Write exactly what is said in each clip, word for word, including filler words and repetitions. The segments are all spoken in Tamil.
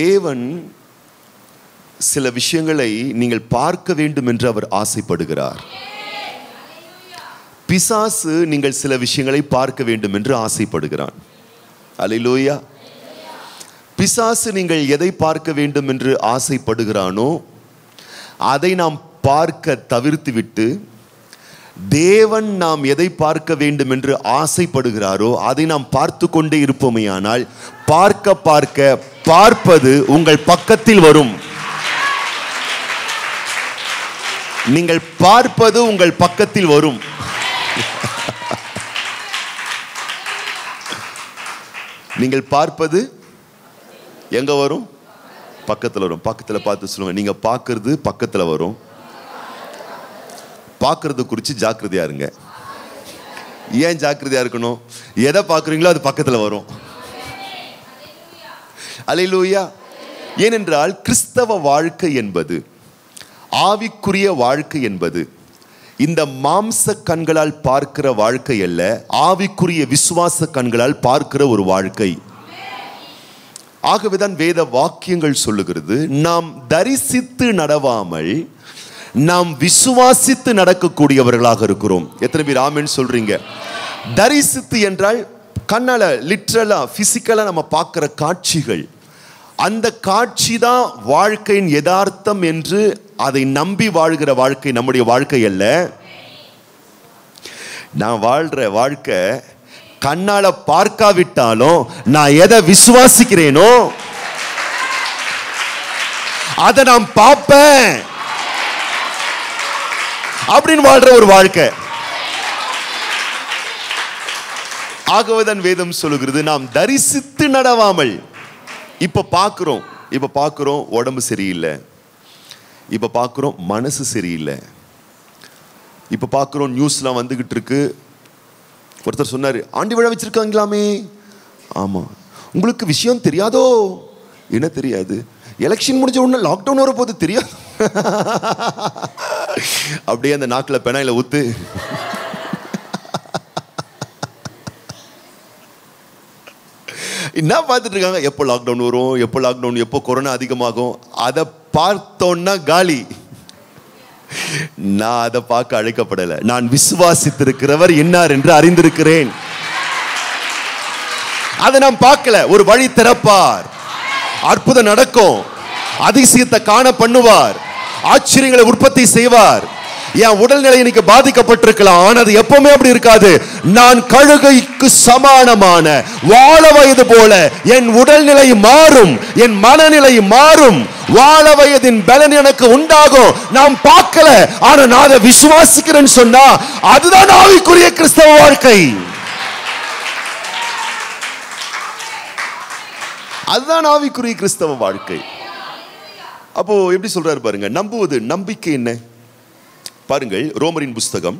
தேவன் சில விஷயங்களை நீங்கள் பார்க்க வேண்டும் என்று அவர் ஆசைப்படுகிறார். பிசாசு நீங்கள் சில விஷயங்களை பார்க்க வேண்டும் என்று ஆசைப்படுகிறான். அல்லேலூயா. பிசாசு நீங்கள் எதை பார்க்க வேண்டும் என்று ஆசைப்படுகிறானோ அதை நாம் பார்க்க தவிர்த்துவிட்டு, தேவன் நாம் எதை பார்க்க வேண்டும் என்று ஆசைப்படுகிறாரோ அதை நாம் பார்த்து கொண்டே இருப்போமையானால், பார்க்க பார்க்க பார்ப்பது உங்கள் பக்கத்தில் வரும். நீங்கள் பார்ப்பது உங்கள் பக்கத்தில் வரும். நீங்கள் பார்ப்பது எங்க வரும்? பக்கத்தில் வரும். பக்கத்தில் பார்த்து சொல்லுங்க, நீங்க பார்க்கறது பக்கத்தில் வரும். பார்க்கறது குறித்து ஜாக்கிரதையா இருங்க. ஏன் ஜாக்கிரதையா இருக்கணும்? எதை பார்க்குறீங்களோ அது பக்கத்தில் வரும். அல்லேலூயா. ஏனென்றால் கிறிஸ்தவ வாழ்க்கை என்பது, ஆவிக்குரிய வாழ்க்கை என்பது இந்த மாம்ச கண்களால் பார்க்கிற வாழ்க்கை அல்ல, ஆவிக்குரிய விசுவாச கண்களால் பார்க்கிற ஒரு வாழ்க்கை. ஆகவேதான் வேத வாக்கியங்கள் சொல்லுகிறது, நாம் தரிசித்து நடவாமல் நாம் விசுவாசித்து நடக்கக்கூடியவர்களாக இருக்கிறோம். எத்தனை பேர் ஆமென் சொல்றீங்க? தரிசித்து என்றால் கண்ணால லிட்ரலா பிசிக்கலா நம்ம பார்க்கிற காட்சிகள், அந்த காட்சி தான் வாழ்க்கையின் யதார்த்தம் என்று அதை நம்பி வாழ்கிற வாழ்க்கை நம்முடைய வாழ்க்கை அல்ல. நான் வாழ்ற வாழ்க்கை கண்ணால பார்க்காவிட்டாலும் நான் எதை விசுவாசிக்கிறேனோ அதை நான் பார்ப்பேன் அப்படின்னு வாழ்ற ஒரு வாழ்க்கை. ஆகவேதான் வேதம் சொல்லுகிறது, நாம் தரிசித்து நடவாமல். இப்ப பார்க்கிறோம், இப்ப பார்க்கிறோம் உடம்பு சரியில்லை, இப்ப பார்க்கிறோம் மனசு சரியில்லை, இப்ப பார்க்கிறோம் நியூஸ்லாம் வந்துகிட்டு இருக்கு. ஒருத்தர் சொன்னாரு, ஆண்டு விழா வச்சிருக்காங்களாமே. ஆமா, உங்களுக்கு விஷயம் தெரியாதோ? என்ன தெரியாது? எலெக்ஷன் முடிஞ்ச உடனே லாக்டவுன் வர போது தெரியாது. அப்படியே அந்த நாக்கில் பெனாயில ஊத்து. என்ன பார்த்துட்டு இருக்காங்க? எப்போ லாக்டவுன் வரும், எப்போ லாக்டவுன், எப்போ கொரோனா அதிகமாகும். அதை பார்த்தோன்னா காலி. நான் அதை பார்க்க அழைக்கப்படலை. நான் விசுவாசித்திருக்கிறவர் என்னார் என்று அறிந்திருக்கிறேன். அதை நான் பார்க்கல. ஒரு வழி திறப்பார், அற்புதம் நடக்கும், அதிசயத்தை காண பண்ணுவார், ஆச்சரியங்களை உற்பத்தி செய்வார். என் உடல்நிலை இன்னைக்கு பாதிக்கப்பட்டிருக்கலாம், ஆனால் அது எப்பவுமே அப்படி இருக்காது. நான் கழுகைக்கு சமானமான வாழ வயது போல என் உடல்நிலை மாறும், என் மனநிலை மாறும், வாழ வயதின் பலன் எனக்கு உண்டாகும். நான் பார்க்கல, ஆனா நான் அதை விசுவாசிக்கிறேன்னு சொன்னா அதுதான் ஆவிக்குரிய கிறிஸ்தவ வாழ்க்கை. அதுதான் ஆவிக்குரிய கிறிஸ்தவ வாழ்க்கை. அப்போ எப்படி சொல்றாரு பாருங்க, நம்புவது நம்பிக்கை என்ன? பாருங்கள், ரோமரின் புஸ்தகம்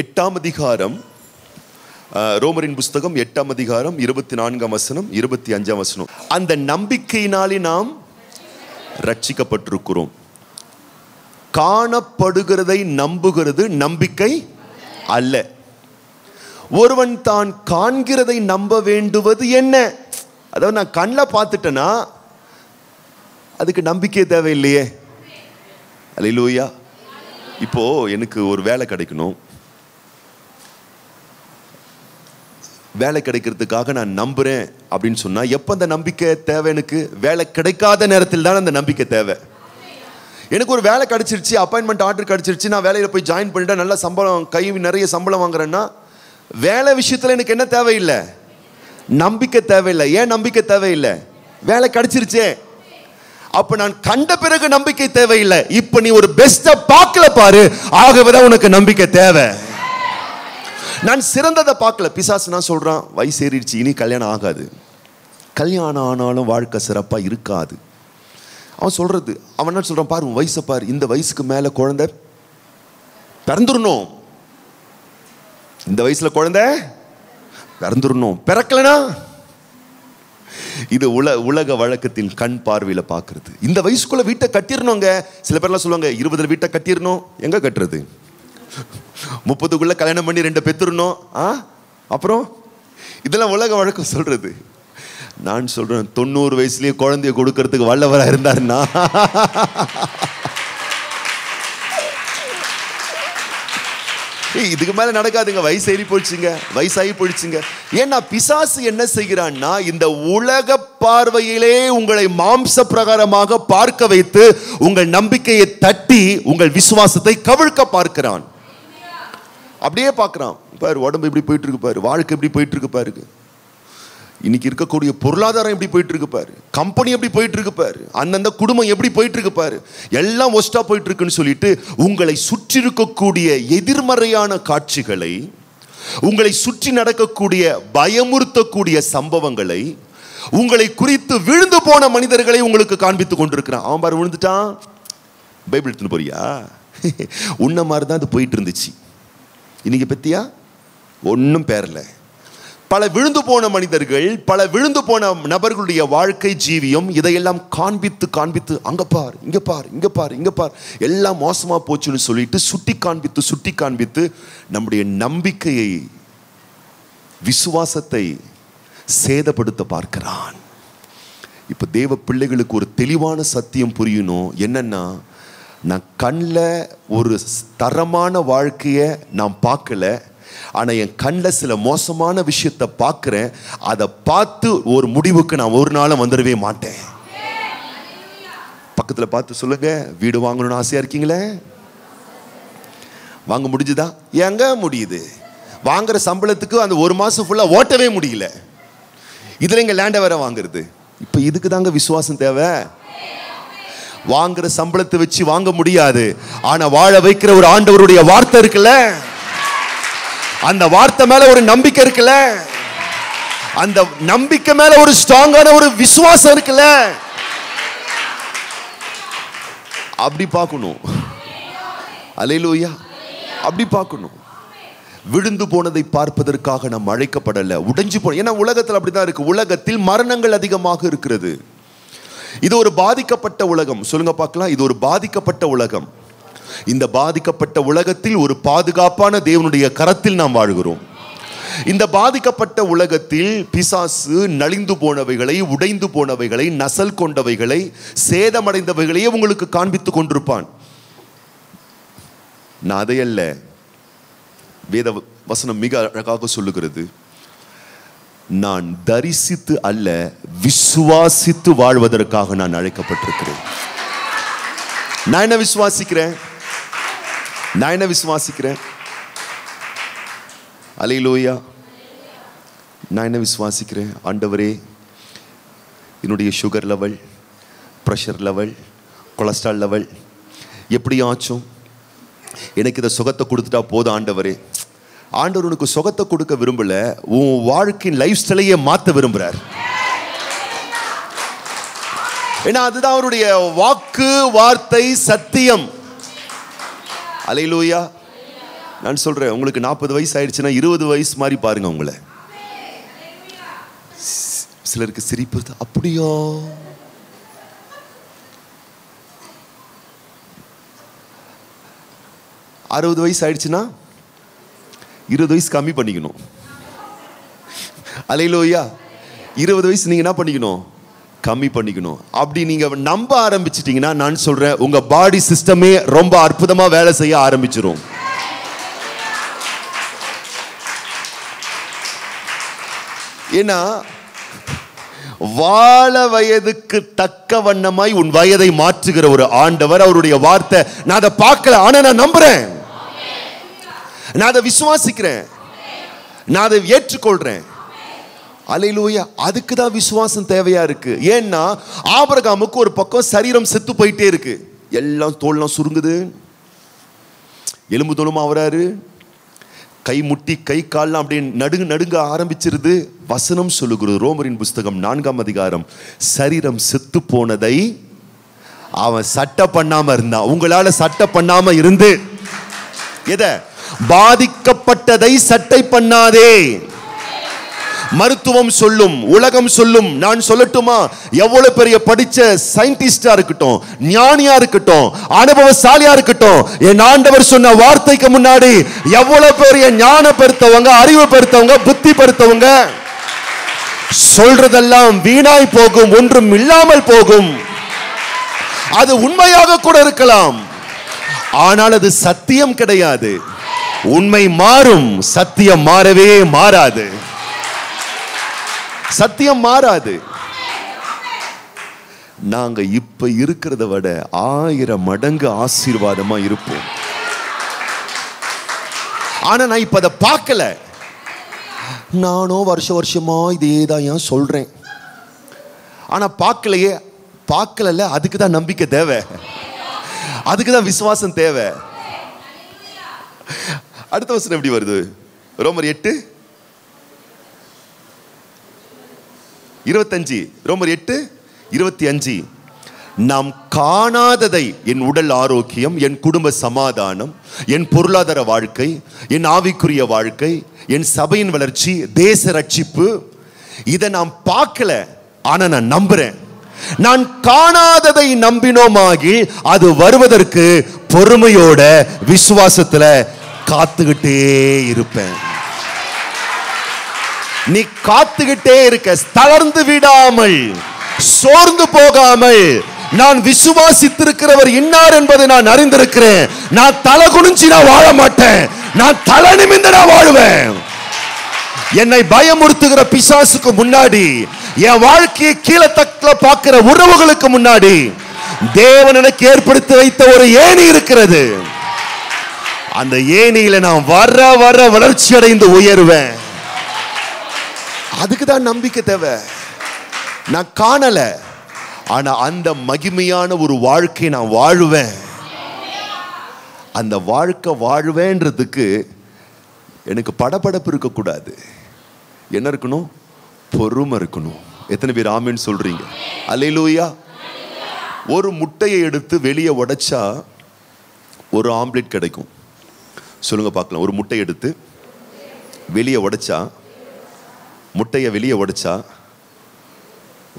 எட்டாம் அதிகாரம், ரோமரின் புஸ்தகம் எட்டாம் அதிகாரம் இருபத்தி நான்காம் வசனம், இருபத்தி அஞ்சாம் வசனம். அந்த நம்பிக்கையினாலே நாம் ரட்சிக்கப்பட்டிருக்கிறோம். காணப்படுகிறதை நம்புகிறது நம்பிக்கை அல்ல. ஒருவன் தான் காண்கிறதை நம்ப வேண்டுவது என்ன? அதாவது நான் கண்ணில் பார்த்துட்டேன்னா அதுக்கு நம்பிக்கை தேவையில்லையே. அல்லேலூயா. இப்போ எனக்கு ஒரு வேலை கிடைக்கணும், வேலை கிடைக்கிறதுக்காக நான் நம்புறேன் அப்படின்னு சொன்னா எப்போ அந்த நம்பிக்கை தேவை? எனக்கு வேலை கிடைக்காத நேரத்தில் தான் அந்த நம்பிக்கை தேவை. எனக்கு ஒரு வேலை கிடைச்சிருச்சு, அப்பாயின்மெண்ட் ஆர்டர் கிடைச்சிருச்சு, நான் வேலையில் போய் ஜாயின் பண்ணிட்டேன், நல்லா சம்பளம், கை நிறைய சம்பளம் வாங்குறேன்னா வேலை விஷயத்தில் எனக்கு என்ன தேவையில்லை? நம்பிக்கை தேவையில்லை. ஏன் நம்பிக்கை தேவையில்லை? வேலை கிடைச்சிருச்சே. அப்ப நான் கண்ட பிறகு நம்பிக்கை தேவையில்லை. இப்ப நீ ஒரு பெஸ்ட் பார்க்கல பாரு, ஆகவேதான் உனக்கு நம்பிக்கை தேவை. நான் சிறந்ததை பார்க்கல. பிசாசு நான் சொல்றான், வயசு ஏறிடுச்சு, இனி கல்யாணம் ஆகாது, கல்யாணம் ஆனாலும் வாழ்க்கை சிறப்பா இருக்காது. அவன் சொல்றது, அவன் என்ன சொல்றான் பாரு, வயசை பாரு, இந்த வயசுக்கு மேல குழந்தை பிறந்துடணும், இந்த வயசுல குழந்தை பிறந்துடணும், பிறக்கலனா இது உல உலக வழக்கத்தின் கண் பார்வையில பாக்குறது. இந்த வயசுக்குள்ள வீட்டை கட்டிடணுங்க. சில பேர்லாம் சொல்லுவாங்க, இருபதுல வீட்டை கட்டிடணும். எங்க கட்டுறது? முப்பதுக்குள்ள கல்யாணம் பண்ணி ரெண்டு பெத்துடணும். அப்புறம் இதெல்லாம் உலக வழக்கம் சொல்றது. நான் சொல்றேன் தொண்ணூறு வயசுலயே குழந்தையை கொடுக்கிறதுக்கு வல்லவரா இருந்தாருன்னா இதுக்கு மேல நடக்காதுங்க. வயசாகி போயிடுச்சுங்க வயசாகி போயிடுச்சுங்க ஏன்னா பிசாசு என்ன செய்கிறான்னா இந்த உலக பார்வையிலே உங்களை மாம்ச பிரகாரமாக பார்க்க வைத்து உங்கள் நம்பிக்கையை தட்டி உங்கள் விசுவாசத்தை கவிழ்க்க பார்க்கிறான். அப்படியே பார்க்குறான், பாரு உடம்பு இப்படி போயிட்டு இருக்கு, பாரு வாழ்க்கை இப்படி போயிட்டு இருக்கு, பாரு இன்னைக்கு இருக்கக்கூடிய பொருளாதாரம் எப்படி போயிட்டு இருக்கு, பாரு கம்பெனி எப்படி போயிட்டு இருக்கு, பாரு அந்தந்த குடும்பம் எப்படி போயிட்டு இருக்கு, பாரு எல்லாம் ஒஸ்டா போயிட்டு இருக்குன்னு சொல்லிட்டு உங்களை சுற்றி இருக்கக்கூடிய எதிர்மறையான காட்சிகளை, உங்களை சுற்றி நடக்கக்கூடிய பயமுறுத்தக்கூடிய சம்பவங்களை, உங்களை குறித்து விழுந்து போன மனிதர்களை உங்களுக்கு காண்பித்து கொண்டிருக்கிறான். அவன் பாரு விழுந்துட்டான், பைபிள் எடுத்துன்னு போறியா, உன்ன மாதிரி தான் அது போயிட்டு இருந்துச்சு, இன்னைக்கு பத்தியா ஒன்றும் பேரல. பல விழுந்து போன மனிதர்கள், பல விழுந்து போன நபர்களுடைய வாழ்க்கை ஜீவியம் இதையெல்லாம் காண்பித்து காண்பித்து அங்க பார் இங்க பார் இங்க பார் இங்க பார் எல்லாம் மோசமா போச்சுன்னு சொல்லிட்டு சுட்டி காண்பித்து சுட்டி காண்பித்து நம்முடைய நம்பிக்கையை விசுவாசத்தை சேதப்படுத்த பார்க்கிறான். இப்போ தேவ பிள்ளைகளுக்கு ஒரு தெளிவான சத்தியம் புரியணும், என்னன்னா நான் கண்ணில் ஒரு தரமான வாழ்க்கையை நான் பார்க்கல, ஆனால் என் கண்ணில் சில மோசமான விஷயத்தை பார்க்குறேன், அதை பார்த்து ஒரு முடிவுக்கு நான் ஒரு நாளும் வந்துடவே மாட்டேன். பக்கத்தில் பார்த்து சொல்லுங்க, வீடு வாங்கணும்னு ஆசையாக இருக்கீங்களே, வாங்க முடிஞ்சுதா? எங்க முடியுது, வாங்குற சம்பளத்துக்கு அந்த ஒரு மாதம் ஃபுல்லாக ஓட்டவே முடியல, இதில் எங்கள் லேண்டை வேற வாங்குறது. இப்போ இதுக்கு தாங்க விசுவாசம் தேவை. வாங்குற சம்பளத்தை வச்சு வாங்க முடியாது, ஆனா வாழ வைக்கிற ஒரு ஆண்டவருடைய வார்த்தை இருக்குல்ல, அந்த வார்த்தை மேல ஒரு நம்பிக்கை இருக்குல்ல, அந்த நம்பிக்கை மேல ஒரு ஸ்ட்ராங்கான ஒரு விசுவாசம் இருக்குல்ல, அப்படி பார்க்கணும். அல்லேலூயா, அப்படி பார்க்கணும். விழுந்து போனதை பார்ப்பதற்காக நாம் அழைக்கப்படல, உடைஞ்சு போன, ஏன்னா உலகத்தில் அப்படிதான் இருக்கு, உலகத்தில் மரணங்கள் அதிகமாக இருக்கிறது. இது ஒரு பாதிக்கப்பட்ட உலகம், சொல்லுங்க பார்க்கலாம், இது ஒரு பாதிக்கப்பட்ட உலகம். இந்த பாதிக்கப்பட்ட உலகத்தில் ஒரு பாதுகாப்பான தேவனுடைய கரத்தில் நாம் வாழ்கிறோம். இந்த பாதிக்கப்பட்ட உலகத்தில் பிசாசு நலிந்து போனவைகளை, உடைந்து போனவைகளை, நசல் கொண்டவைகளை, சேதமடைந்தவைகளையே உங்களுக்கு காண்பித்து கொண்டிருப்பான். நான் அதையல்ல, வேத வசனம் மிக அழகாக சொல்லுகிறது, நான் தரிசித்து அல்ல விசுவாசித்து வாழ்வதற்காக நான் அழைக்கப்பட்டிருக்கிறேன். நான் என்ன விசுவாசிக்கிறேன், நான் என்ன விசுவாசிக்கிறேன், அல்லேலூயா, நான் என்ன விசுவாசிக்கிறேன், ஆண்டவரே என்னுடைய sugar level, pressure level, cholesterol level எப்படியாச்சும் எனக்கு இதை சுகத்தை கொடுத்துட்டா போதும் ஆண்டவரே. ஆண்டவர் உனக்கு சுகத்தை கொடுக்க விரும்பல, உன் வாழ்க்கையின் லைஃப் ஸ்டைலையே மாற்ற விரும்புறார். ஏன்னா அதுதான் அவருடைய வாக்கு, வார்த்தை, சத்தியம். அல்லேலூயா. நான் சொல்றேன், உங்களுக்கு நாற்பது வயசு ஆயிடுச்சுன்னா இருபது வயசு மாதிரி பாருங்க உங்களை. சிலருக்கு சிரிப்பு, அப்படியோ அறுபது வயசு ஆயிடுச்சுன்னா இருபது வயசு கம்மி பண்ணிக்கணும். அல்லேலூயா. இருபது வயசு நீங்கள் என்ன பண்ணிக்கணும், கம்மி பண்ணிக்கணும். அப்படி நீங்கள் நம்ப ஆரம்பிச்சிட்டிங்கன்னா நான் சொல்கிறேன், உங்கள் பாடி சிஸ்டமே ரொம்ப அற்புதமாக வேலை செய்ய ஆரம்பிச்சிடும். ஏன்னா வாழ வயதுக்கு தக்க வண்ணமாய் உன் வயதை மாற்றுகிற ஒரு ஆண்டவர், அவருடைய வார்த்தை. நான் அதை பார்க்கல, ஆனால் நான் நம்புகிறேன், நான் அதை விசுவாசிக்கிறேன், நான் அதை ஏற்றுக்கொள்றேன். அல்லேலூயா. அதுக்கு தான் விசுவாசம் தேவையா இருக்கு. ஏன்னா ஆபிரகாமுக்கு ஒரு பக்கம் சரீரம் செத்து போயிட்டே இருக்கு, எல்லாம் தோல்லாம் சுருங்குது, எலும்பு தோலும் ஆவறாரு, கை முட்டி கை கால்லாம் அப்படியே நடுங்க நடுங்க ஆரம்பிச்சிருது. வசனம் சொல்லுகிறது, ரோமரின் புஸ்தகம் நான்காம் அதிகாரம், சரீரம் செத்து போனதை அவன் சட்டை பண்ணாம இருந்தான். உங்களால சட்டை பண்ணாம இருந்து எதை, பாதிக்கப்பட்டதை சட்டை பண்ணாதே. மருத்துவம் சொல்லும், உலகம் சொல்லும். நான் சொல்லட்டுமா, எவ்வளவு பெரிய படிச்ச சயின்டிஸ்டா இருக்கட்டும், ஞானியா இருக்கட்டும், அனுபவசாலியா இருக்கட்டும், என் ஆண்டவர் சொன்ன வார்த்தைக்கு முன்னாடி எவ்வளவு பெரிய ஞான பெருத்தவங்க, அறிவு பெருத்தவங்க, புத்தி பெருத்தவங்க, சொல்றதெல்லாம் வீணாய் போகும், ஒன்றும் இல்லாமல் போகும். அது உண்மையாக கூட இருக்கலாம், ஆனால் அது சத்தியம் கிடையாது. உண்மை மாறும், சத்தியம் மாறவே மாறாது. சத்தியம் மாறாது. நாங்க இப்ப இருக்கிறத விட ஆயிரம் மடங்கு ஆசீர்வாதமா இருப்போம். ஆனா நான் இப்ப அதை பார்க்கல. நானும் வருஷ வருஷமா இதேதான் ஏன் சொல்றேன், ஆனா பார்க்கலையே. பார்க்கல, அதுக்கு தான் நம்பிக்கை தேவை, அதுக்கு தான் விசுவாசம் தேவை. அடுத்த வசனம் எப்படி வருது? ரோமர் எட்டு இருபத்தஞ்சு ரோமர் எட்டு இருபத்தி அஞ்சு. நாம் காணாததை என் உடல் ஆரோக்கியம், என் குடும்ப சமாதானம், என் பொருளாதார வாழ்க்கை, என் ஆவிக்குரிய வாழ்க்கை, என் சபையின் வளர்ச்சி, தேச ரட்சிப்பு, இதை நாம் பார்க்கல, ஆனா நான் நம்புறேன். நான் காணாததை நம்பினோமாகி அது வருவதற்கு பொறுமையோட விசுவாசத்துல காத்துக்கிட்டே இருப்பேன். நீ காத்துக்கிட்டே இருக்க, தளர்ந்து விடாமல், சோர்ந்து போகாமல். நான் விசுவாசித்திருக்கிறவர் இன்னார் என்பதை நான் அறிந்திருக்கிறேன். நான் தலை குனிஞ்சு நான் வாழ மாட்டேன், நான் தலை நிமிந்து நான் வாழ்வேன். என்னை பயமுறுத்துகிற பிசாசுக்கு முன்னாடி, என் வாழ்க்கையை கீழே தக்கல பார்க்கிற உறவுகளுக்கு முன்னாடி, தேவன் எனக்கு ஏற்படுத்தி வைத்த ஒரு ஏணி இருக்கிறது. அந்த ஏணியில நான் வர வர வளர்ச்சி அடைந்து உயர்வேன். அதுக்குதான் நம்பிக்கை தேவை. நான் காணல, ஆனா அந்த மகிமையான ஒரு வாழ்க்கை நான் வாழுவேன். அந்த வாழ்க்கை வாழுவேன்றதுக்கு எனக்கு படபடப்பு இருக்கக்கூடாது. என்ன இருக்கணும்? பொறுமை இருக்கணும். எத்தனை பேர் ஆமேன்னு சொல்றீங்க? அல்லேலூயா. ஒரு முட்டையை எடுத்து வெளியே உடைச்சா ஒரு ஆம்லெட் கிடைக்கும். சொல்லுங்க பார்க்கலாம். ஒரு முட்டையை எடுத்து வெளியே உடைச்சா முட்டையை வெளியே உடைச்சா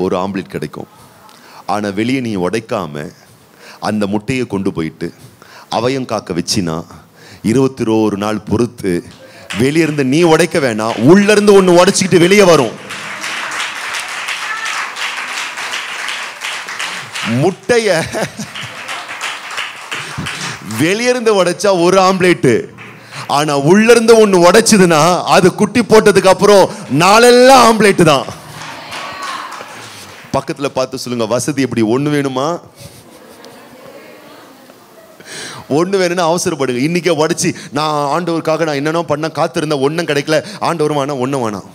ஒரு ஆம்லெட் கிடைக்கும். ஆனால் வெளியே நீ உடைக்காம அந்த முட்டையை கொண்டு போயிட்டு அவையம் காக்க வச்சினா இருபத்தி ஒரு நாள் பொறுத்து வெளியிருந்து நீ உடைக்க வேணாம், உள்ளிருந்து ஒன்று உடைச்சிக்கிட்டு வெளியே வரும். முட்டைய வெளியிருந்து உடைச்சா ஒரு ஆம்லெட்டு, ஆனால் உள்ளிருந்து ஒன்று உடைச்சதுன்னா அது குட்டி போட்டதுக்கு அப்புறம் நாளெல்லாம் ஆம்லெட்டு தான். பக்கத்துல பார்த்து சொல்லுங்க, வசதி எப்படி? ஒண்ணு வேணுமா? ஒண்ணு வேணும்னா அவசரப்படுங்க. இன்னைக்கே உடைச்சி நான் ஆண்டவருக்காக நான் என்னென்ன பண்ண காத்திருந்தேன், ஒன்னும் கிடைக்கல. ஆண்டவர் வேணாம், ஒன்னும் வேணாம்.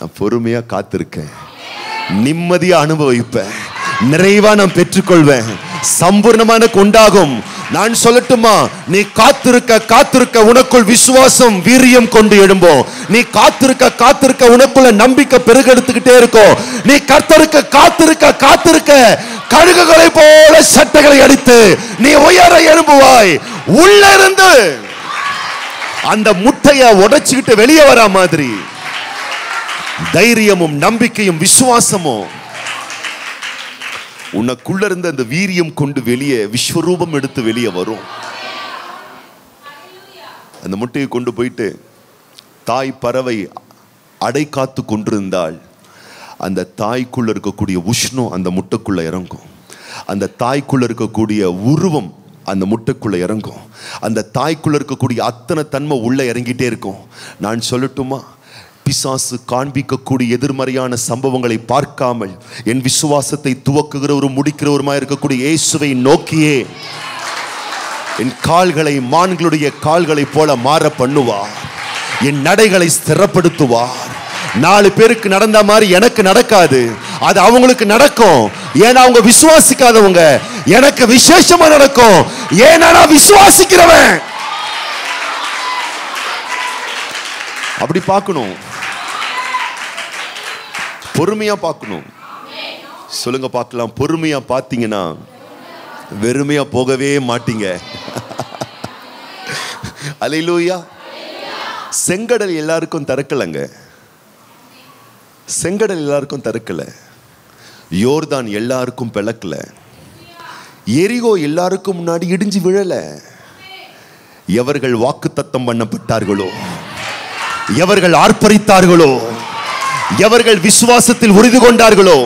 நான் பொறுமையா காத்திருக்கேன், நிம்மதியா அனுபவிப்பேன், நிறைவா நான் பெற்றுக்கொள்வேன், சம்பூர்ணமான கொண்டாகும். நான் சொல்லட்டுமா? நீ காத்திருக்க காத்திருக்க உனக்குள் விசுவாசம் வீரியம் கொண்டு எழும்போம். நீ காத்திருக்க காத்திருக்க உனக்குள்ள நம்பிக்கை பெருகெடுத்துக்கிட்டே இருக்கும். நீ கர்த்தருக்கு காத்திருக்க காத்திருக்க கழுகுகளை போல சட்டைகளை அடித்து நீ உயர எழும்புவாய். உள்ள இருந்து அந்த முட்டைய உடைச்சுக்கிட்டு வெளியே வரா மாதிரி தைரியமும் நம்பிக்கையும் விசுவாசமும் உனக்குள்ள இருந்த அந்த வீரியம் கொண்டு வெளியே விஸ்வரூபம் எடுத்து வெளியே வரும். அந்த முட்டையை கொண்டு போயிட்டு தாய் பறவை அடை காத்து கொண்டிருந்தால் அந்த தாய்க்குள்ள இருக்கக்கூடிய உஷ்ணம் அந்த முட்டைக்குள்ள இறங்கும். அந்த தாய்க்குள்ள இருக்கக்கூடிய உருவம் அந்த முட்டைக்குள்ள இறங்கும். அந்த தாய்க்குள்ள இருக்கக்கூடிய அத்தனை தன்மை உள்ள இறங்கிட்டே இருக்கும். நான் சொல்லட்டுமா? பிசாசு காண்பிக்கக்கூடிய எதிர்மறையான சம்பவங்களை பார்க்காமல் என் விசுவாசத்தை துவக்குகிறவரும் முடிக்கிறவருமாய் இருக்கக்கூடிய இயேசுவை நோக்கியே என் கால்களை மான்களுடைய கால்களை போல மாற பண்ணுவார். என் நடைகளை ஸ்திரப்படுத்துவார். நாலு பேருக்கு நடந்த மாதிரி எனக்கு நடக்காது, அது அவங்களுக்கு நடக்கும். ஏன்னா அவங்க விசுவாசிக்காதவங்க. எனக்கு விசேஷமா நடக்கும், ஏன்னா நான் விசுவாசிக்கிறவன். அப்படி பார்க்கணும், பொறுமையா பார்க்கணும். சொல்லுங்க பார்க்கலாம். பொறுமையா பார்த்தீங்கன்னா வெறுமையா போகவே மாட்டீங்க. அல்லேலூயா. செங்கடல் எல்லாருக்கும் திறக்கலைங்க. செங்கடல் எல்லாருக்கும் திறக்கல. யோர்தான் எல்லாருக்கும் பிளக்கல. எரிகோ எல்லாருக்கும் முன்னாடி இடிஞ்சு விழல. எவர்கள் வாக்குத்தத்தம் பண்ணப்பட்டார்களோ, எவர்கள் ஆர்ப்பரித்தார்களோ, எவர்கள் விசுவாசத்தில் உறுதி கொண்டார்களோ,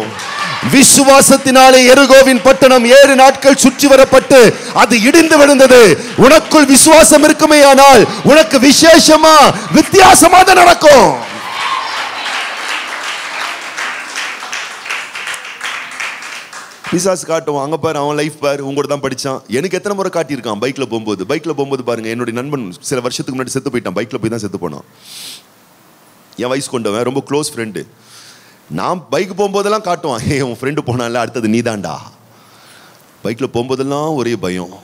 விசுவாசத்தினாலே எரிகோவின் பட்டணம் ஏழு நாட்கள் சுற்றி வரப்பட்டு அது இடிந்து விழுந்தது. உனக்குள் விசுவாசம் இருக்குமேயானால் உனக்கு விசேஷமா வித்தியாசமாக நடக்கும். பிசாசு காட்டுவான், அங்கே பாரு அவன் லைஃப் பாரு, உங்கள்கூட தான் படித்தான். எனக்கு எத்தனை முறை காட்டியிருக்கான் பைக்கில் போகும்போது. பைக்கில் போகும்போது பாருங்கள், என்னுடைய நண்பன் சில வருஷத்துக்கு முன்னாடி செத்து போயிட்டான். பைக்கில் போய் தான் செத்து போனான். என் வயசு கொண்டவன், ரொம்ப க்ளோஸ் ஃப்ரெண்டு. நான் பைக்கு போகும்போதெல்லாம் காட்டுவான், ஏ உன் ஃப்ரெண்டு போனான்ல அடுத்தது நீ தான்டா. பைக்கில் போகும்போதெல்லாம் ஒரே பயம்.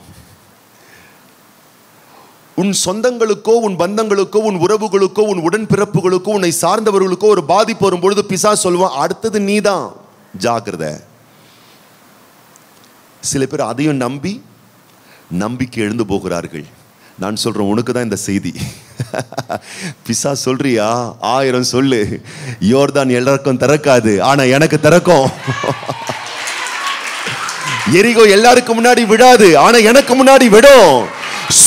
உன் சொந்தங்களுக்கோ உன் பந்தங்களுக்கோ உன் உறவுகளுக்கோ உன் உடன்பிறப்புகளுக்கோ உன்னை சார்ந்தவர்களுக்கோ ஒரு பாதிப்பு வரும்பொழுது பிசாசு சொல்லுவான், அடுத்தது நீ தான், ஜாக்கிரதை. சில பேர் அதையும் நம்பி நம்பிக்கை எழுந்து போகிறார்கள். நான் சொல்கிறேன், உனக்கு தான் இந்த செய்தி. பிசா சொல்றியா, ஆயிரம் சொல்லு, யோர்தான் எல்லாருக்கும் திறக்காது, ஆனால் எனக்கு திறக்கும். எரிகோ எல்லாருக்கும் முன்னாடி விடாது, ஆனால் எனக்கு முன்னாடி விடும்.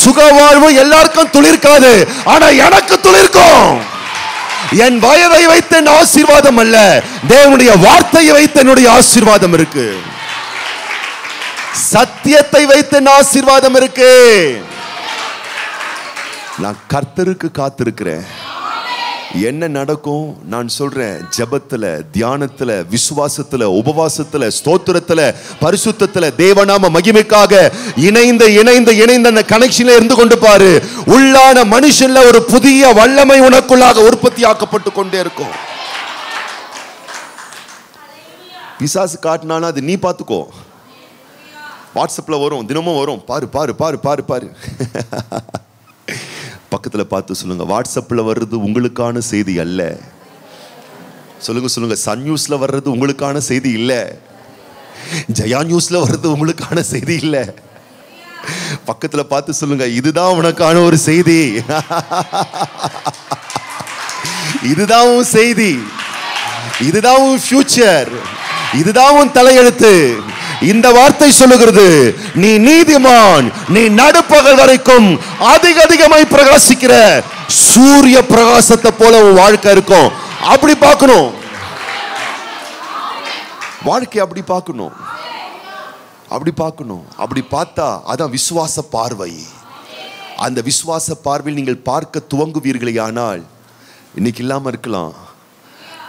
சுகவாழ்வு எல்லாருக்கும் துளிர்க்காது, ஆனால் எனக்கு துளிர்க்கும். என் வயதை வைத்த என் ஆசீர்வாதம் அல்ல, தேவனுடைய வார்த்தையை வைத்த என்னுடைய ஆசீர்வாதம் இருக்கு. சத்தியத்தை வைத்து ஆசீர்வாதம் இருக்கு. நான் கர்த்தருக்கு காத்திருக்கிறேன். என்ன நடக்கும் நான் சொல்றேன். ஜபத்துல, தியானத்துல, விசுவாசத்துல, உபவாசத்துல, ஸ்தோத்திரத்துல, பரிசுத்தத்துல, தேவநாம மகிமைக்காக இணைந்த இணைந்த இணைந்த அந்த கனெக்ஷன்ல இருந்து கொண்டு பாரு. உள்ளான மனுஷன்ல ஒரு புதிய வல்லமை உனக்குள்ளாக உற்பத்தி ஆக்கப்பட்டு கொண்டே இருக்கும். பிசாசு காட்டினாலும் அது நீ பார்த்துக்கோ. வாட்ஸ்அப்பில் வரும், தினமும் வரும், பாரு பாரு பாரு பாரு பாரு. பக்கத்தில் பார்த்து சொல்லுங்கள், வாட்ஸ்அப்பில் வர்றது உங்களுக்கான செய்தி அல்ல. சொல்லுங்கள் சொல்லுங்கள், சன் நியூஸில் வர்றது உங்களுக்கான செய்தி இல்லை. ஜெயா நியூஸில் வர்றது உங்களுக்கான செய்தி இல்லை. பக்கத்தில் பார்த்து சொல்லுங்கள், இதுதான் உனக்கான ஒரு செய்தி. இதுதான் உன் செய்தி, இதுதான் உன் ஃபியூச்சர், இதுதான் உன் தலையெழுத்து. இந்த வார்த்தை சொல்லுகிறது, நீ நீதிமான், நீ நடுப்பகல் வரைக்கும் அதிக அதிகமாய் பிரகாசிக்கிற சூரிய பிரகாசத்தை போல உன் வாழ்க்கை இருக்கும். அப்படி பார்க்கணும் வாழ்க்கை, அப்படி பார்க்கணும், அப்படி பார்க்கணும். அப்படி பார்த்தா அதான் விசுவாச பார்வை. அந்த விசுவாச பார்வையில் நீங்கள் பார்க்க துவங்குவீர்களே ஆனால் இன்னைக்கு இல்லாம இருக்கலாம்.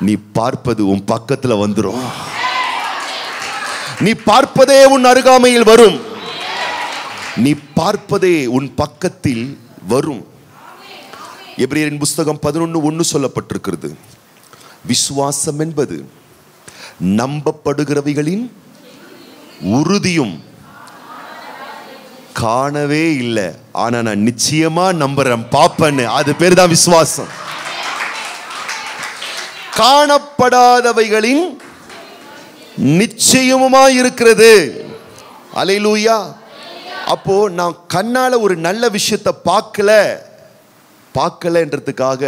நீ பார்ப்பது உன் பக்கத்துல வந்துடும். நீ பார்ப்பதே உன் அருகாமையில் வரும். நீ பார்ப்பதே உன் பக்கத்தில் வரும். எபிரேயரின் புஸ்தகம் பதினொன்று ஒன்று சொல்லப்பட்டிருக்கிறது, விசுவாசம் என்பது நம்பப்படுகிறவைகளின் உறுதியும். காணவே இல்லை ஆனா நான் நிச்சயமா நம்புறேன், பாப்பேன்னு. அது பேர் தான் விசுவாசம். காணப்படாதவைகளின் நிச்சயமாய் இருக்கிறது. அல்லேலூயா. அப்போ நான் கண்ணால ஒரு நல்ல விஷயத்தை பார்க்கல பார்க்கலன்றதுக்காக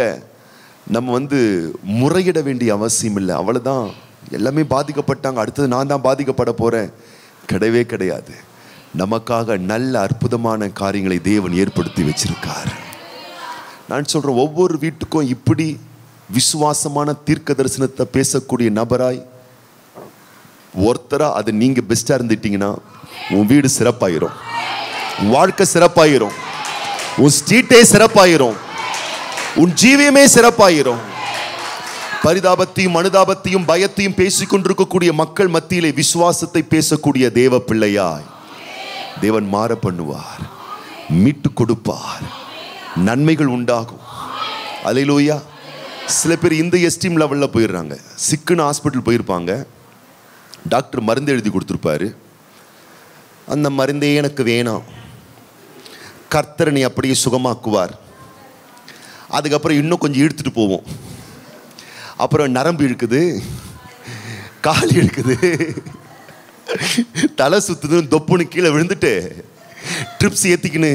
நம்ம வந்து முறையிட வேண்டிய அவசியம் இல்லை. அவ்வளவுதான், எல்லாமே பாதிக்கப்பட்டாங்க, அடுத்தது நான் தான் பாதிக்கப்பட போறேன். கிடையவே கிடையாது. நமக்காக நல்ல அற்புதமான காரியங்களை தேவன் ஏற்படுத்தி வச்சிருக்கார். நான் சொல்றேன், ஒவ்வொரு வீட்டுக்கும் இப்படி விசுவாசமான தீர்க்க தரிசனத்தை பேசக்கூடிய நபராய் ஒருத்தரா அது நீங்க பெஸ்டா இருந்துட்டீங்கன்னா உன் வீடு சிறப்பாயிரும், வாழ்க்கை சிறப்பாயிரும், உன் ஸ்ட்ரீட்டே சிறப்பாயிரும், உன் ஜீவியமே சிறப்பாயிரும். பரிதாபத்தையும் மனுதாபத்தையும் பயத்தையும் பேசிக்கொண்டிருக்கக்கூடிய மக்கள் மத்தியிலே விசுவாசத்தை பேசக்கூடிய தேவ பிள்ளையாய் தேவன் மாற பண்ணுவார், மீட்டு கொடுப்பார், நன்மைகள் உண்டாகும். அல்லேலூயா. சில பேர் இந்த எஸ்டீம் லெவல்ல போயிடுறாங்க. சிக்குன்னு ஹாஸ்பிட்டல் போயிருப்பாங்க, டாக்டர் மருந்து எழுதி கொடுத்துருப்பாரு. அந்த மருந்தே எனக்கு வேணாம், கர்த்தரனை அப்படியே சுகமாக்குவார். அதுக்கப்புறம் இன்னும் கொஞ்சம் இழுத்துட்டு போவோம். அப்புறம் நரம்பு இழுக்குது, கால் இழுக்குது, தலை சுத்துதுன்னு தொப்புன்னு கீழே விழுந்துட்டு ட்ரிப்ஸ் ஏத்திக்கின்னு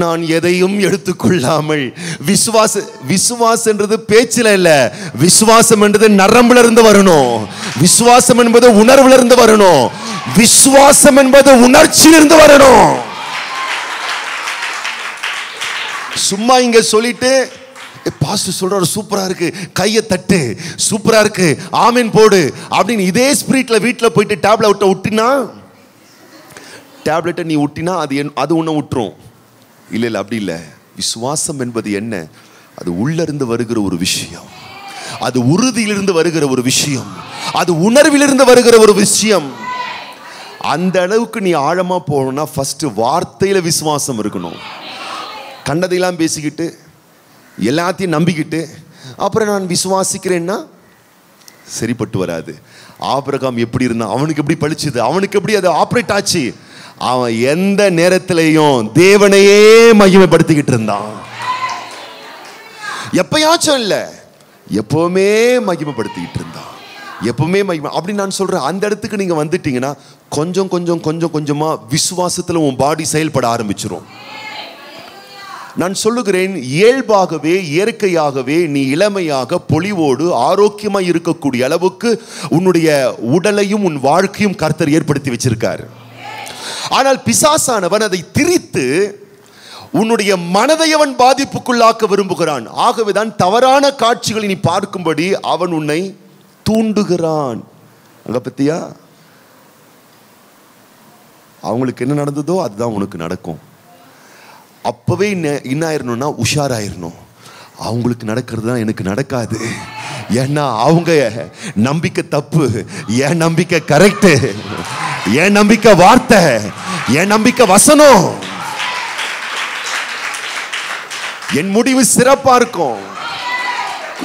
நான் எதையும் எடுத்துக்கொள்ளாமல். விசுவாச விசுவாசன்றது பேச்சில் இல்லை. விசுவாசம் என்றது நரம்புல இருந்து வரணும். விசுவாசம் என்பது உணர்வுல இருந்து வரணும். விசுவாசம் என்பது உணர்ச்சியிலிருந்து வரணும். சும்மா இங்க சொல்லிட்டு பாஸ்டர் சொல்றாரு சூப்பரா இருக்கு, கையை தட்டு, சூப்பரா இருக்கு, ஆமென் போடு அப்படின்னு இதே ஸ்பிரிட்ல வீட்ல போயிட்டு டேப்லெட்டை விட்டினா, டேப்லெட்டை நீ விட்டினா அது அது உன்னை விட்டுரும். இல்லை இல்லை அப்படி இல்லை. விசுவாசம் என்பது என்ன? அது உள்ளிருந்து வருகிற ஒரு விஷயம், அது உறுதியிலிருந்து வருகிற ஒரு விஷயம், அது உணர்விலிருந்து வருகிற ஒரு விஷயம். அந்த அளவுக்கு நீ ஆழமா போகணும்னா ஃபர்ஸ்ட் வார்த்தையில விசுவாசம் இருக்கணும். கண்டதையெல்லாம் பேசிக்கிட்டு எல்லாத்தையும் நம்பிக்கிட்டு அப்புறம் நான் விசுவாசிக்கிறேன்னா சரிப்பட்டு வராது. ஆபிரகாம் எப்படி இருந்தான், அவனுக்கு எப்படி பழிச்சுது, அவனுக்கு எப்படி அது ஆப்ரேட் ஆச்சு, அவன் எந்த நேரத்திலையும் தேவனையே மகிமைப்படுத்திக்கிட்டு இருந்தான். எப்பயாச்சும் இல்லை, எப்பவுமே மகிமைப்படுத்திக்கிட்டு இருந்தான், எப்பவுமே மகிமை. அப்படி நான் சொல்றேன், அந்த இடத்துக்கு நீங்க வந்துட்டீங்கன்னா கொஞ்சம் கொஞ்சம் கொஞ்சம் கொஞ்சமா விசுவாசத்துல உன் பாடி செயல்பட ஆரம்பிச்சிடும். நான் சொல்லுகிறேன், இயல்பாகவே இயற்கையாகவே நீ இளமையாக பொலிவோடு ஆரோக்கியமாக இருக்கக்கூடிய அளவுக்கு உன்னுடைய உடலையும் உன் வாழ்க்கையும் கர்த்தர் ஏற்படுத்தி வச்சிருக்காரு. ஆனால் பிசாசானவன் அதை திரித்து உன்னுடைய மனதை அவன் பாதிப்புக்குள்ளாக்க விரும்புகிறான். ஆகவேதான் தவறான காட்சிகளை நீ பார்க்கும்படி அவன் உன்னை தூண்டுகிறான். அங்க பத்தியா, அவங்களுக்கு என்ன நடந்ததோ அதுதான் உனக்கு நடக்கும். அப்பவே என்ன ஆயிரணும்னா உஷாராயிரணும். அவங்களுக்கு நடக்கிறது தான் எனக்கு நடக்காது, ஏன்னா அவங்க நம்பிக்கை தப்பு, என் நம்பிக்கை கரெக்டு, என் நம்பிக்கை வார்த்தை, என் நம்பிக்கை வசனம், என் முடிவு சிறப்பா இருக்கும்.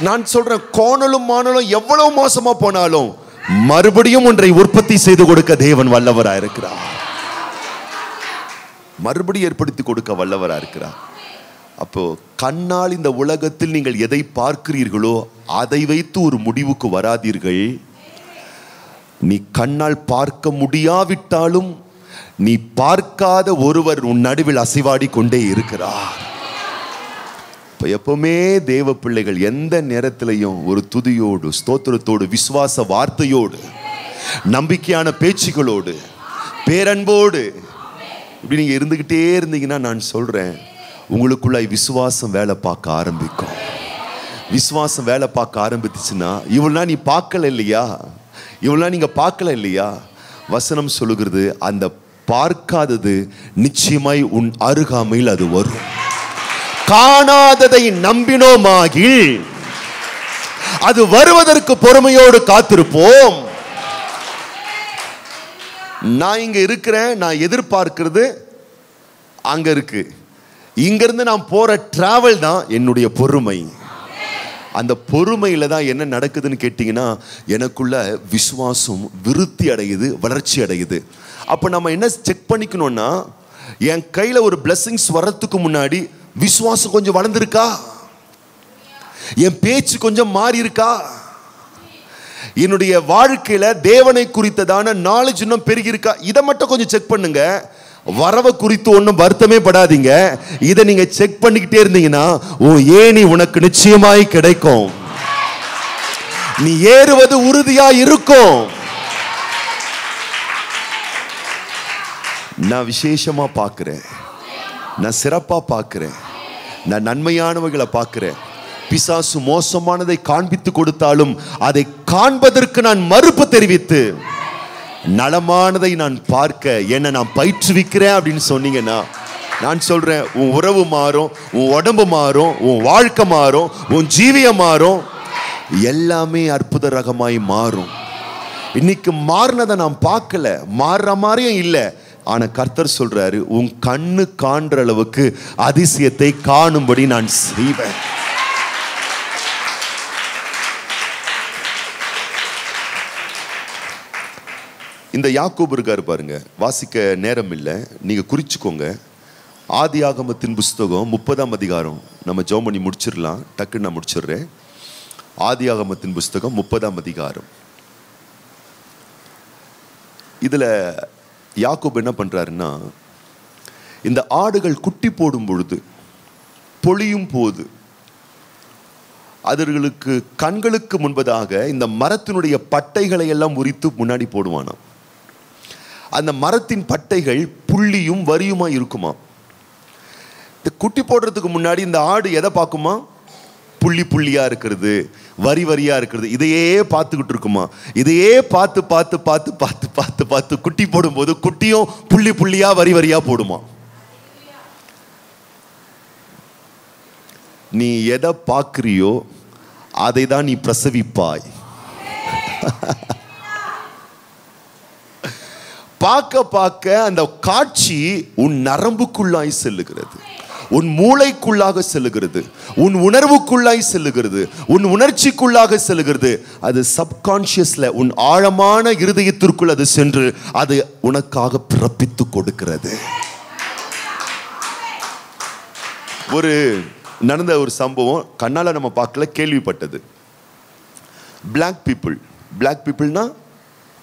நான் சொல்றேன், கோணலும் மாணலும் எவ்வளவு மோசமா போனாலும் மறுபடியும் ஒன்றை உற்பத்தி செய்து கொடுக்க தேவன் வல்லவராக இருக்கிறார், மறுபடியும் ஏற்படுத்தி கொடுக்க வல்லவராக இருக்கிறார். அப்போ கண்ணால் இந்த உலகத்தில் நீங்கள் எதை பார்க்கிறீர்களோ அதை வைத்து ஒரு முடிவுக்கு வராதீர்கள். நீ கண்ணால் பார்க்க முடியாவிட்டாலும் நீ பார்க்காத ஒருவர் உன் நடுவில் அசைவாடி கொண்டே இருக்கிறார். இப்போ எப்பவுமே தேவ பிள்ளைகள் எந்த நேரத்திலையும் ஒரு துதியோடு ஸ்தோத்திரத்தோடு விசுவாச வார்த்தையோடு நம்பிக்கையான பேச்சுகளோடு பேரன்போடு இப்படி நீங்கள் இருந்துக்கிட்டே இருந்தீங்கன்னா நான் சொல்கிறேன், உங்களுக்குள்ள விசுவாசம் வேலை பார்க்க ஆரம்பிக்கும். விசுவாசம் வேலை பார்க்க ஆரம்பித்துச்சுன்னா, இவெல்லாம் நீ பார்க்கல இல்லையா, இவெல்லாம் நீங்கள் பார்க்கல இல்லையா, வசனம் சொல்லுகிறது அந்த பார்க்காதது நிச்சயமாய் உன் அருகாமையில் அது வரும். காணாததை நம்பினோமாகில் அது வருவதற்கு பொறுமையோடு காத்திருப்போம். நான் இங்க இருக்கிறேன், நான் எதிர்பார்க்கிறது அங்க இருக்கு, இங்கிருந்து நான் போற டிராவல் தான் என்னுடைய பொறுமை. அந்த பொறுமையில தான் என்ன நடக்குதுன்னு கேட்டீங்கன்னா, எனக்குள்ள விசுவாசம் விருத்தி அடையுது, வளர்ச்சி அடையுது. அப்ப நம்ம என்ன செக் பண்ணிக்கணும்னா, என் கையில ஒரு பிளெஸிங்ஸ் வர்றதுக்கு முன்னாடி விசுவாசம் கொஞ்சம் வளர்ந்துருக்கா, என் பேச்சு கொஞ்சம் மாறி இருக்கா, என்னுடைய வாழ்க்கையில தேவனை குறித்ததான நாலேஜ் இன்னும் பெருகி இருக்கா, இதை மட்டும் கொஞ்சம் செக் பண்ணுங்க. வரவை குறித்து ஒன்றும் வருத்தமே படாதீங்க. இதை நீங்க செக் பண்ணிக்கிட்டே இருந்தீங்கன்னா உன் ஏணி உனக்கு நிச்சயமாய் கிடைக்கும், நீ ஏறுவது உறுதியா இருக்கும். நான் விசேஷமா பார்க்கிறேன், நான் சிறப்பா பார்க்கிறேன், நான் நன்மையானவர்களை பார்க்கிறேன். பிசாசு மோசமானதை காண்பித்து கொடுத்தாலும் அதை காண்பதற்கு நான் மறுப்பு தெரிவித்து நலமானதை நான் பார்க்க என்ன நான் பயிற்றுவிக்கிறேன் அப்படின்னு சொன்னீங்கன்னா, நான் சொல்றேன், உன் உறவு மாறும், உன் உடம்பு மாறும், உன் வாழ்க்கை மாறும், உன் ஜீவிய மாறும், எல்லாமே அற்புத ரகமாய் மாறும். இன்னைக்கு மாறினதை நான் பார்க்கல, மாறுற மாதிரியும் இல்லை, ஆனா கர்த்தர் சொல்றாரு, உன் கண்ணு காண்ற அளவுக்கு அதிசயத்தை காணும்படி நான் செய்வேன். இந்த யாக்கோபு இருக்காரு பாருங்க, வாசிக்க நேரம் இல்லை, நீங்க குறிச்சுக்கோங்க. ஆதியாகமத்தின் புஸ்தகம் முப்பதாம் அதிகாரம் நம்ம ஜெபம் பண்ணி முடிச்சிடலாம், டக்குன்னு நான் முடிச்சிடுறேன். ஆதியாகமத்தின் புஸ்தகம் முப்பதாம் அதிகாரம், இதுல யாக்கோபு என்ன பண்றாருன்னா, இந்த ஆடுகள் குட்டி போடும் பொழுது பொழியும் போது அதுகளுக்கு கண்களுக்கு முன்பதாக இந்த மரத்தினுடைய பட்டைகளை எல்லாம் உரித்து முன்னாடி போடுவானாம். அந்த மரத்தின் பட்டைகள் புள்ளியும் வரியுமா இருக்குமா. இந்த குட்டி போடுறதுக்கு முன்னாடி இந்த ஆடு எதை பார்க்குமா, புள்ளி புள்ளியா இருக்கிறது, வரி வரியா இருக்கிறது, இதையே பார்த்துக்கிட்டு இருக்குமா? இதையே பார்த்து பார்த்து பார்த்து பார்த்து பார்த்து பார்த்து குட்டி போடும்போது குட்டியும் புள்ளி புள்ளியா வரி வரியா போடுமா? நீ எதை பார்க்கிறியோ அதை தான் நீ பிரசவிப்பாய். பார்க்க பார்க்க அந்த காட்சி உன் நரம்புக்குள்ளாய் செல்லுகிறது, உன் மூளைக்குள்ளாக செல்லுகிறது, உன் உணர்வுக்குள்ளாய் செல்லுகிறது, உன் உணர்ச்சிக்குள்ளாக செல்லுகிறது. அது சப்கான்ஷியஸ்ல உன் ஆழமான இருதயத்திற்குள் அது சென்று அது உனக்காக பிறப்பித்து கொடுக்கிறது. ஒரு நடந்த ஒரு சம்பவம் கண்ணால நம்ம பார்க்கல, கேள்விப்பட்டது. பிளாக் பீப்புள், பிளாக் பீப்புள்னா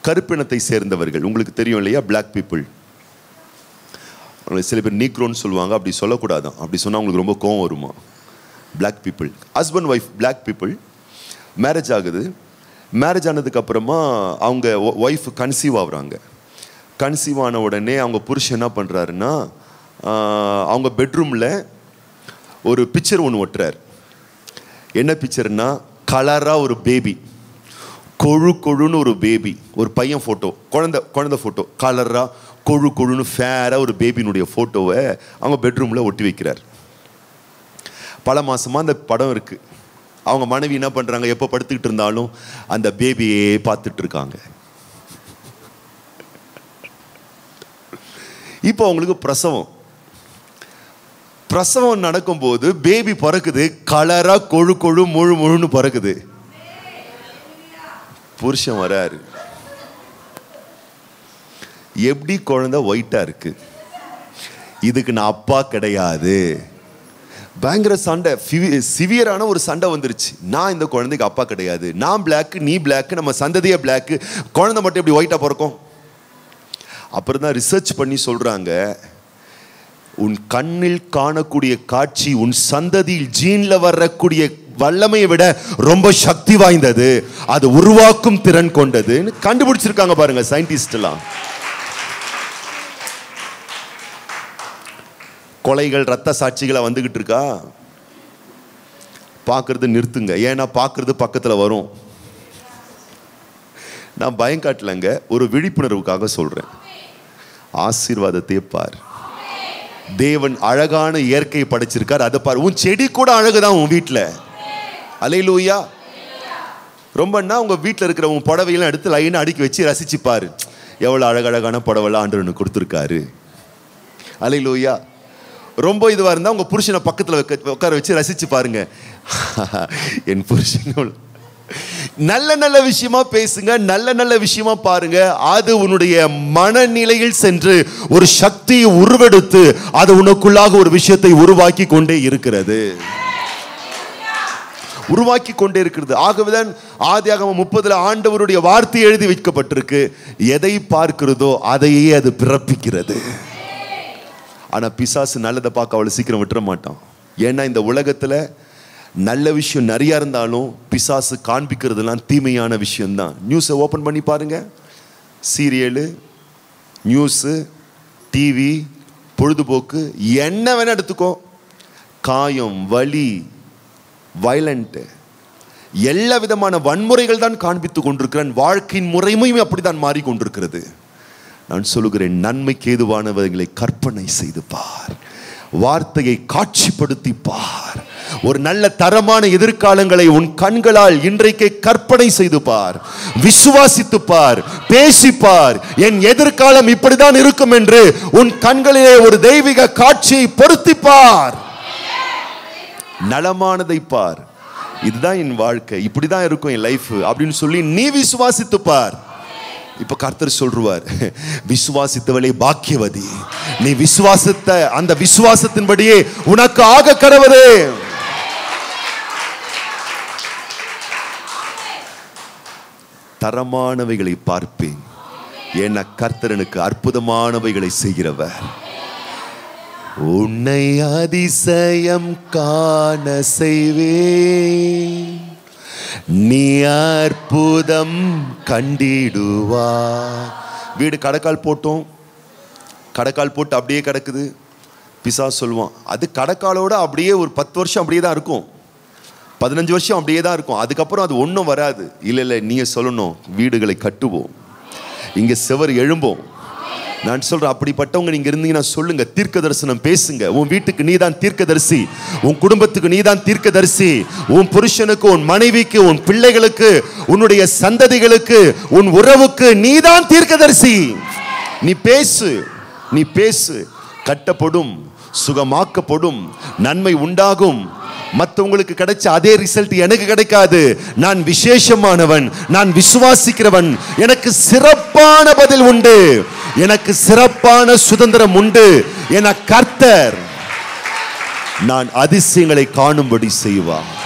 கருப்பினத்தை சேர்ந்தவர்கள், உங்களுக்கு தெரியும் இல்லையா? பிளாக் பீப்புள் சில பேர் நீக்ரோன்னு சொல்லுவாங்க, அப்படி சொல்லக்கூடாதான், அப்படி சொன்னால் உங்களுக்கு ரொம்ப கோவம் வருமா? Black people, husband wife black people, marriage ஆகுது. மேரேஜ் ஆனதுக்கப்புறமா அவங்க ஒய்ஃப் கன்சீவ் ஆகுறாங்க. கன்சீவ் ஆன உடனே அவங்க புருஷன் என்ன பண்ணுறாருன்னா, அவங்க பெட்ரூமில் ஒரு பிக்சர் ஒன்று ஒட்டுறார். என்ன பிக்சர்னா, கலராக ஒரு பேபி, கொழு கொழுன்னு ஒரு பேபி, ஒரு பையன் ஃபோட்டோ, குழந்தை குழந்தை ஃபோட்டோ, கலராக கொழு கொழுன்னு ஃபேராக ஒரு பேபியினுடைய ஃபோட்டோவை அவங்க பெட்ரூமில் ஒட்டி வைக்கிறார். பல மாதமாக அந்த படம் இருக்குது. அவங்க மனைவி என்ன பண்ணுறாங்க, எப்போ படுத்துக்கிட்டு இருந்தாலும் அந்த பேபியே பார்த்துட்ருக்காங்க. இப்போ அவங்களுக்கு பிரசவம். பிரசவம் நடக்கும்போது பேபி பறக்குது, கலராக கொழு கொழு முழு முழுன்னு பறக்குது. புருஷன் வராரு, எப்படி குழந்தை ஒயிட்டா இருக்கு, இதுக்கு நான் அப்பா கிடையாது. பயங்கர சண்டை, சிவியரான ஒரு சண்டை வந்துருச்சு. நான் இந்த குழந்தைக்கு அப்பா கிடையாது, நான் பிளாக், நீ பிளாக், நம்ம சந்ததியே பிளாக், குழந்தை மட்டும் எப்படி ஒயிட்டா பிறக்கும்? அப்புறம் தான் ரிசர்ச் பண்ணி சொல்றாங்க, உன் கண்ணில் காணக்கூடிய காட்சி உன் சந்ததியில் ஜீன்ல வரக்கூடிய வல்லமையை விட ரொம்ப சக்தி வாய்ந்தது, அது உருவாக்கும் திறன் கொண்டது கண்டுபிடிச்சிருக்காங்க பாருங்க சயின்டிஸ்ட் எல்லாம். கொலைகள் ரத்த சாட்சிகளை வந்துகிட்டு இருக்கா? பார்க்கறது நிறுத்துங்க, ஏன்னா பார்க்கறது பக்கத்தில் வரும். நான் பயம் காட்டலங்க, ஒரு விழிப்புணர்வுக்காக சொல்றேன். ஆசீர்வாதத்தையே பார், தேவன் அழகான இயற்கையை படைச்சிருக்கார், அதை பார். உன் செடி கூட அழகுதான் உன் வீட்டில். அலையிலூயா. ரொம்பன்னா உங்கள் வீட்டில் இருக்கிற உன் புடவையெல்லாம் எடுத்து லைனாக அடுக்கி வச்சு ரசிச்சுப்பார், எவ்வளோ அழகழகான புடவைலாம் ஆண்டவனுக்கு கொடுத்துருக்காரு. அலையிலூயா. ரொம்ப இதுவாக இருந்தால் உங்கள் புருஷனை பக்கத்தில் வைக்க உட்கார வச்சு ரசித்து பாருங்க, என் புருஷன். நல்ல நல்ல விஷயமா பேசுங்க, நல்ல நல்ல விஷயமா பாருங்க. அது உன்னுடைய மனநிலையில் சென்று ஒரு சக்தியை உருவெடுத்து அது உனக்குள்ளாக ஒரு விஷயத்தை உருவாக்கி கொண்டே இருக்கிறது, உருவாக்கி கொண்டே இருக்கிறது. ஆகவேதான் ஆதியாகமம் முப்பதுல ஆண்டவருடைய வார்த்தை எழுதி வைக்கப்பட்டிருக்கு, எதை பார்க்கிறதோ அதையே அது பிறப்பிக்கிறது. ஆனா பிசாசு நல்லதை பார்க்க அவ்வளவு சீக்கிரம் விட்டுற மாட்டான். ஏன்னா இந்த உலகத்துல நல்ல விஷயம் நிறையா இருந்தாலும் பிசாசு காண்பிக்கிறதுலாம் தீமையான விஷயம்தான். நியூஸை ஓப்பன் பண்ணி பாருங்க, சீரியலு, நியூஸு, டிவி, பொழுதுபோக்கு, என்ன வேணா எடுத்துக்கோ, காயம், வலி, வயலண்ட்டு, எல்லா விதமான வன்முறைகள் தான் காண்பித்து கொண்டிருக்கிறேன். வாழ்க்கையின் முறைமையும் அப்படி தான் மாறி கொண்டிருக்கிறது. நான் சொல்லுகிறேன், நன்மைக்கு ஏதுவானவர்களை கற்பனை செய்து பார், வார்த்தையை காட்சிப்படுத்தி பார், ஒரு நல்ல தரமான எதிர்காலங்களை உன் கண்களால் இன்றைக்கு கற்பனை செய்து பார், விசுவாசித்து பார், பேசிப்பார். என் எதிர்காலம் இப்படிதான் இருக்கும் என்று உன் கண்களிலே ஒரு தெய்வீக காட்சியை பொருத்தி பார், நலமானதை பார். இதுதான் என் வாழ்க்கை, இப்படிதான் இருக்கும் என் லைஃப் அப்படின்னு சொல்லி நீ விசுவாசித்து பார். இப்ப கர்த்தர் சொல்றார், விசுவாசித்தவளே பாக்கியவதி, நீ விசுவாசித்த அந்த விசுவாசத்தின்படியே உனக்கு ஆக கடவுளே. தரமானவைகளை பார்ப்பேன், ஏன்னா கர்த்தர் எனக்கு அற்புதமானவைகளை செய்கிறவர். உன்னை அதிசயம் காண செய்வேன், நீ அற்புதம் கண்டிடுவா. வீடு கடக்கால் போட்டோம், கடக்கால் போட்டு அப்படியே கிடக்குது. பிசாசு சொல்லுவான், அது கடக்காலோட அப்படியே ஒரு பத்து வருஷம் அப்படியே தான் இருக்கும், பதினஞ்சு வருஷம் அப்படியே தான் இருக்கும். அதுக்கப்புறம் அது ஒன்றும் வராது. இல்லை இல்லை, நீங்கள் சொல்லணும், வீடுகளை கட்டுவோம், இங்கே செவர் எழும்போம். நான் சொல்கிறேன், அப்படிப்பட்டவங்க நீங்கள் இருந்தீங்கன்னா சொல்லுங்கள், தீர்க்க தரிசனம் பேசுங்க. உன் வீட்டுக்கு நீ தான் தீர்க்கதரிசி, உன் குடும்பத்துக்கு நீ தான் தீர்க்கதரிசி, உன் புருஷனுக்கு, உன் மனைவிக்கு, உன் பிள்ளைகளுக்கு, உன்னுடைய சந்ததிகளுக்கு, உன் உறவுக்கு நீ தான் தீர்க்கதரிசி. நீ பேசு, நீ பேசு. கட்டப்படும், சுகமாக்கப்படும், நன்மை உண்டாகும். மற்றவங்களுக்கு கிடைச்ச அதே ரிசல்ட் எனக்கு கிடைக்காது. நான் விசேஷமானவன், நான் விசுவாசிக்கிறவன், எனக்கு சிறப்பான பதில் உண்டு, எனக்கு சிறப்பான சுதந்திரம் உண்டு. என கர்த்தர் நான் அதிசயங்களை காணும்படி செய்வார்.